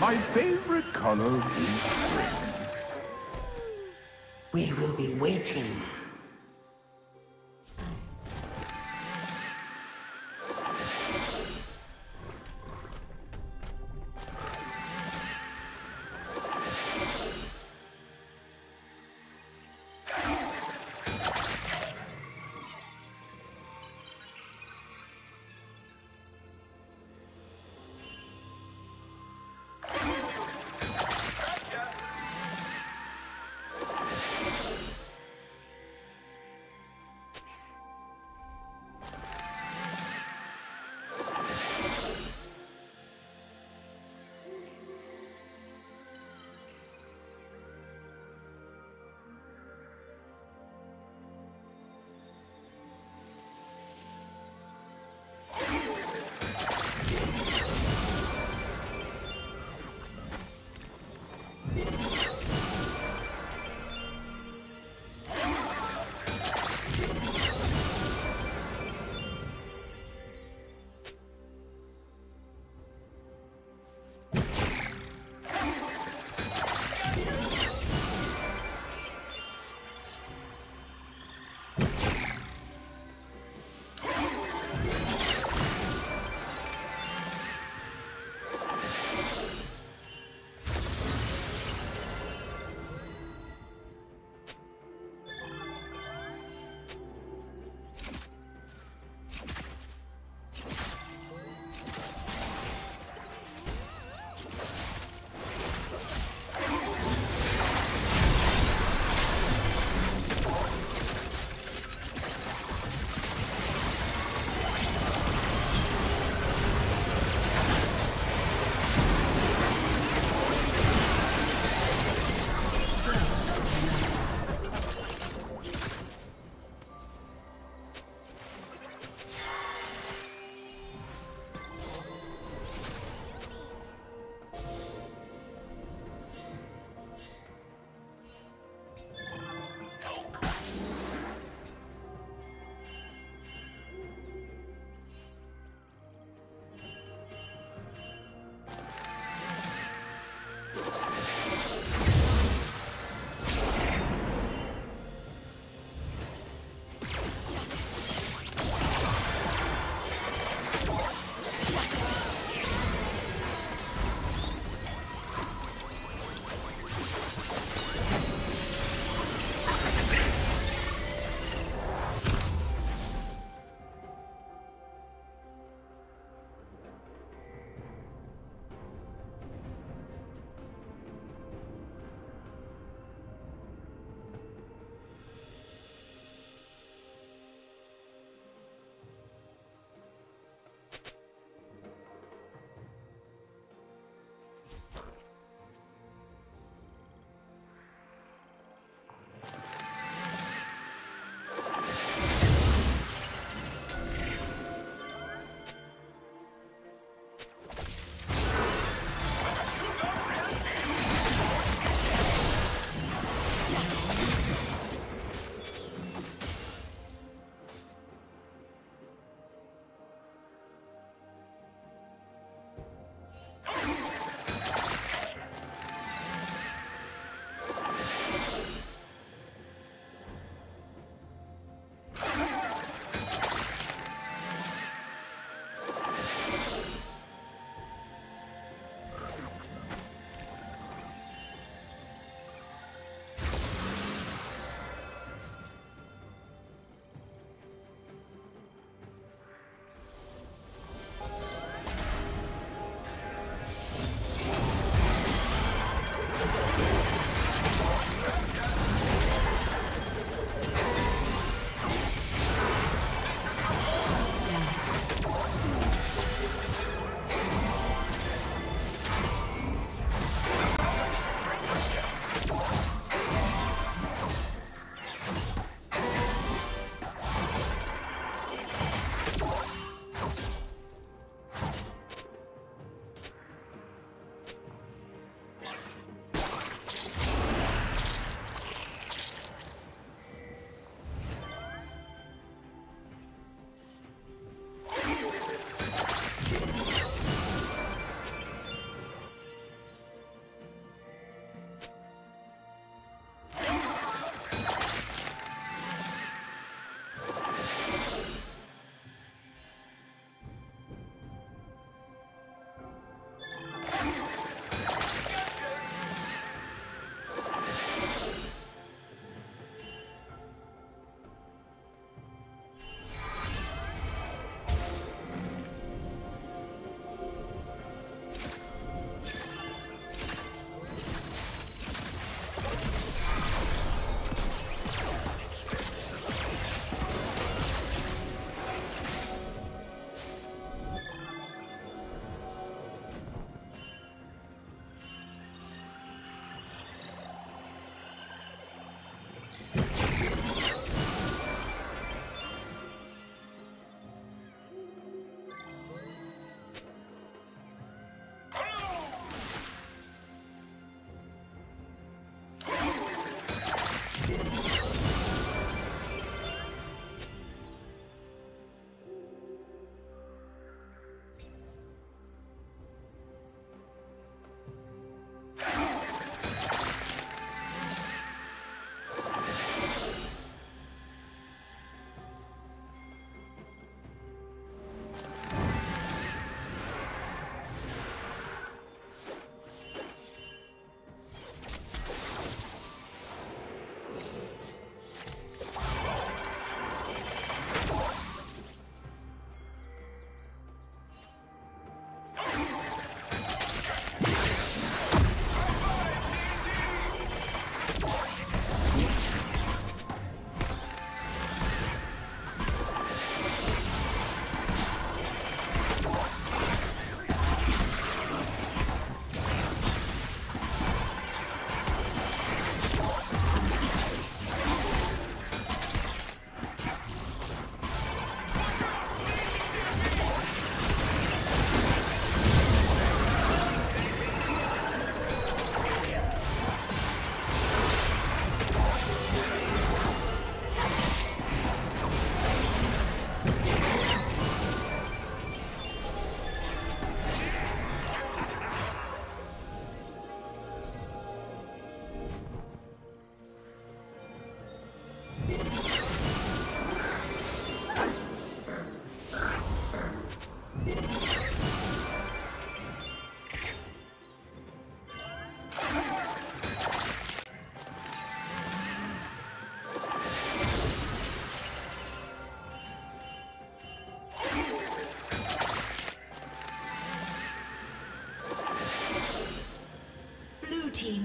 My favorite color is red. We will be waiting.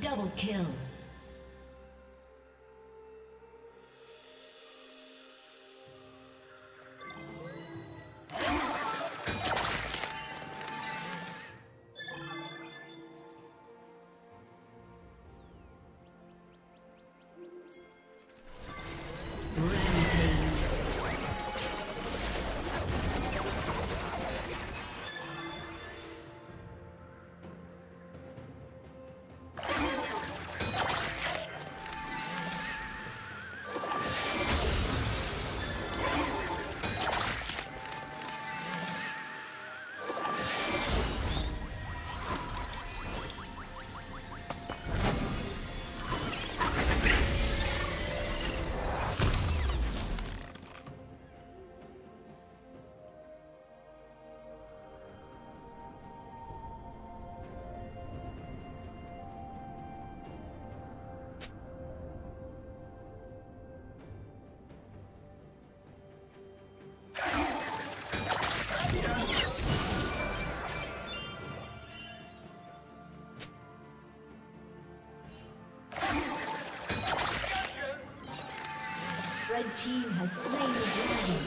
Double kill. The team has slain the dragon.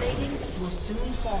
Ratings will soon fall.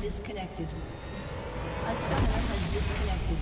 Disconnected. A summoner has disconnected.